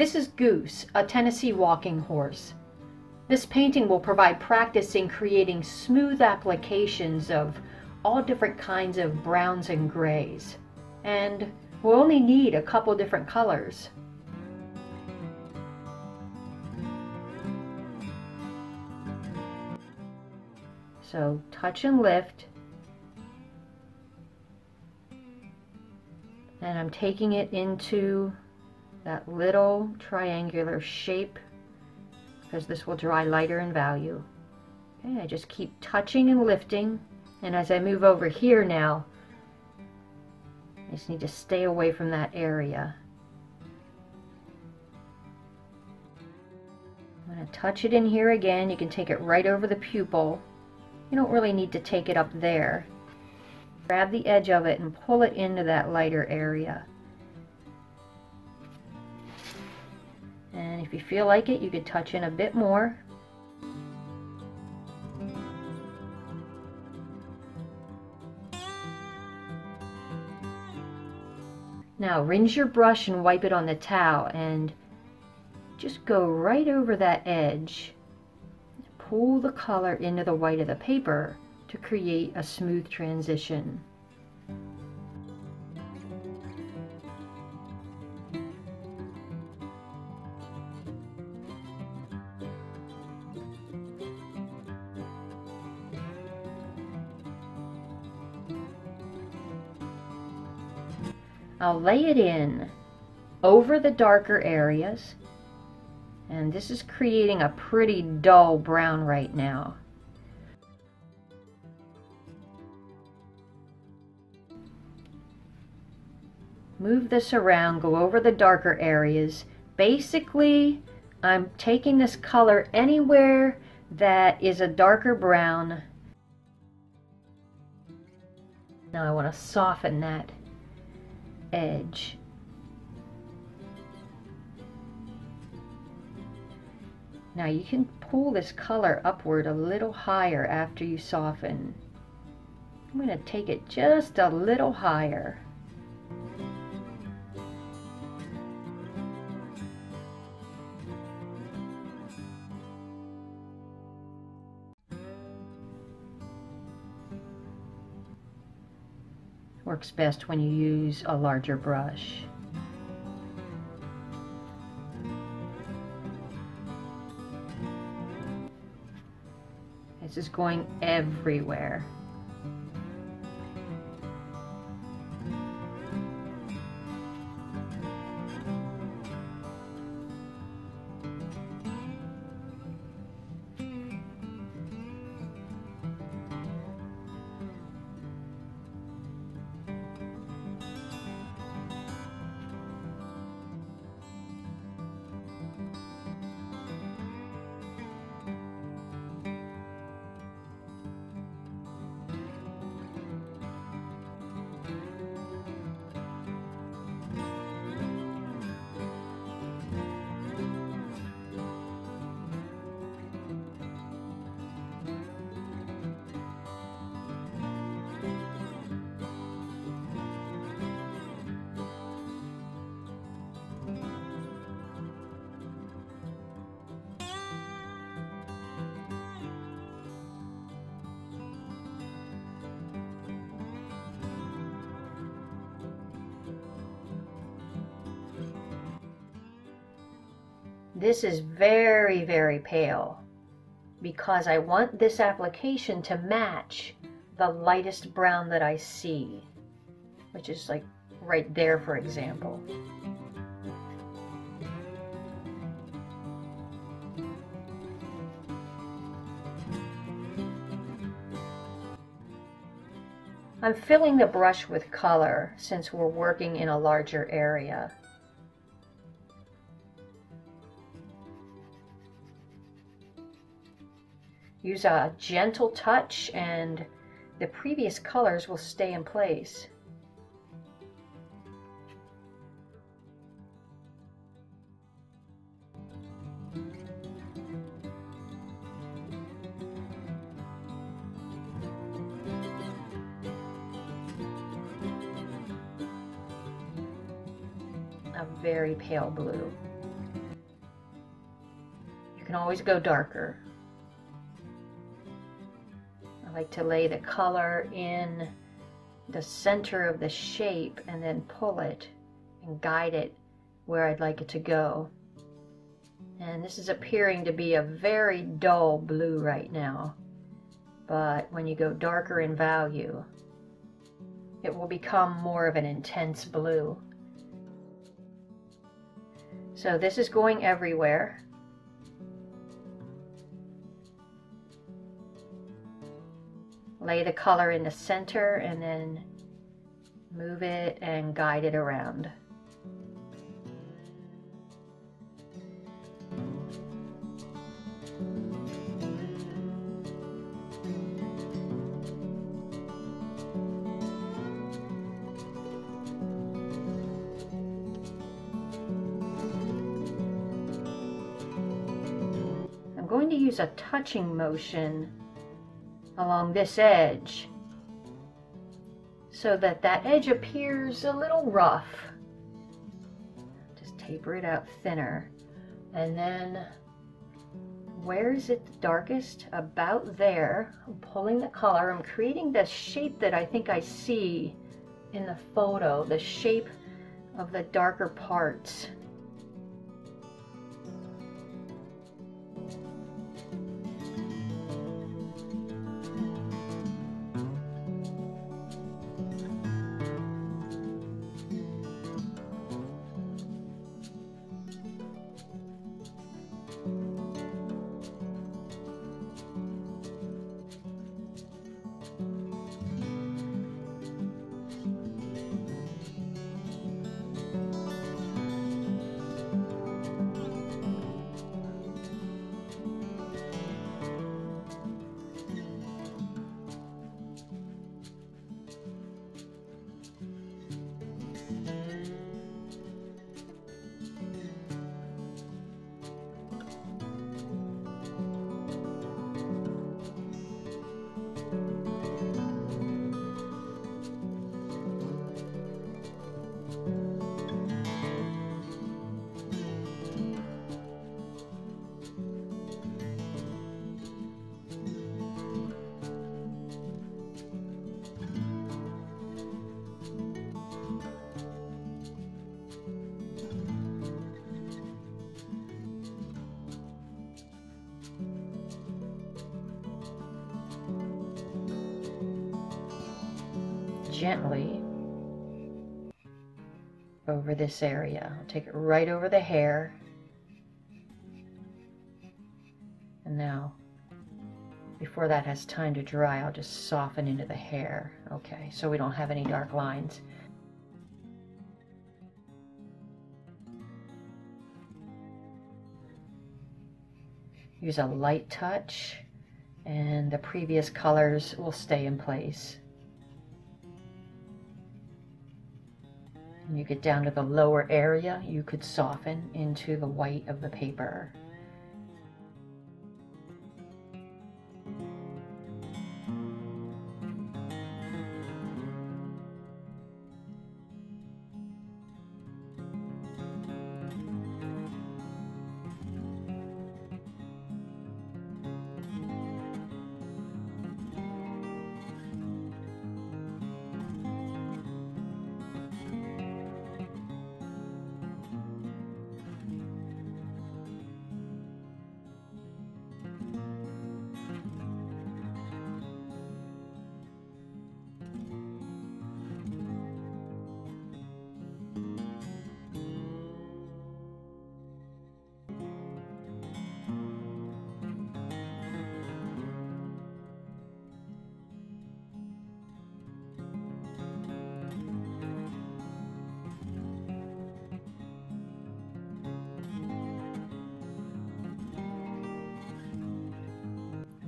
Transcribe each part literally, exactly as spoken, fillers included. This is Goose, a Tennessee walking horse. This painting will provide practice in creating smooth applications of all different kinds of browns and grays. And we'll only need a couple different colors. So touch and lift. And I'm taking it into that little triangular shape because this will dry lighter in value. Okay, I just keep touching and lifting, and as I move over here now, I just need to stay away from that area. I'm going to touch it in here again. You can take it right over the pupil. You don't really need to take it up there. Grab the edge of it and pull it into that lighter area. And if you feel like it, you could touch in a bit more. Now rinse your brush and wipe it on the towel and just go right over that edge. Pull the color into the white of the paper to create a smooth transition. I'll lay it in over the darker areas, and this is creating a pretty dull brown right now. Move this around, go over the darker areas. Basically, I'm taking this color anywhere that is a darker brown. Now I want to soften that edge. Now you can pull this color upward a little higher after you soften. I'm going to take it just a little higher. Works best when you use a larger brush. This is going everywhere. This is very, very pale because I want this application to match the lightest brown that I see, which is like right there, for example. I'm filling the brush with color since we're working in a larger area. Use a gentle touch and the previous colors will stay in place. A very pale blue. can always go darker. I like to lay the color in the center of the shape and then pull it and guide it where I'd like it to go. And this is appearing to be a very dull blue right now, but when you go darker in value, it will become more of an intense blue. So this is going everywhere. Lay the color in the center and then move it and guide it around. I'm going to use a touching motion along this edge so that that edge appears a little rough. Just taper it out thinner, and then where is it the darkest? About there. I'm pulling the color. I'm creating the shape that I think I see in the photo, the shape of the darker parts. Gently over this area. I'll take it right over the hair. And now, before that has time to dry, I'll just soften into the hair. Okay, so we don't have any dark lines. Use a light touch, and the previous colors will stay in place. When you get down to the lower area, you could soften into the white of the paper.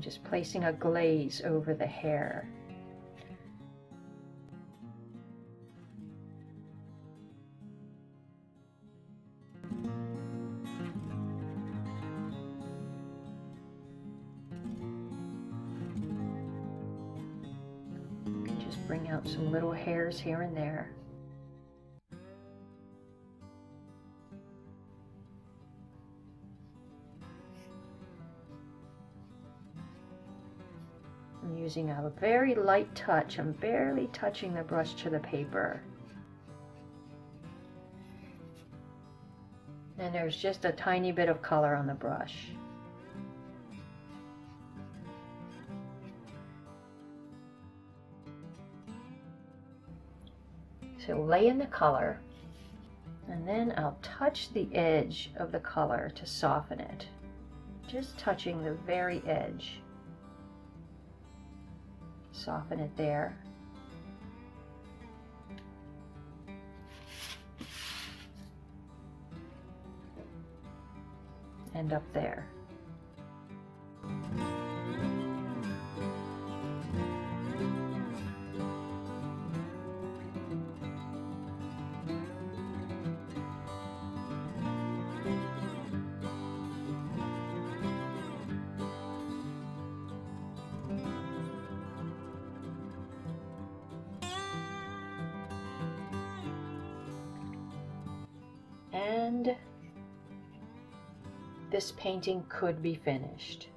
Just placing a glaze over the hair. You can just bring out some little hairs here and there. I'm using a very light touch. I'm barely touching the brush to the paper. And there's just a tiny bit of color on the brush. So lay in the color, and then I'll touch the edge of the color to soften it. Just touching the very edge. Soften it there. And up there. And this painting could be finished.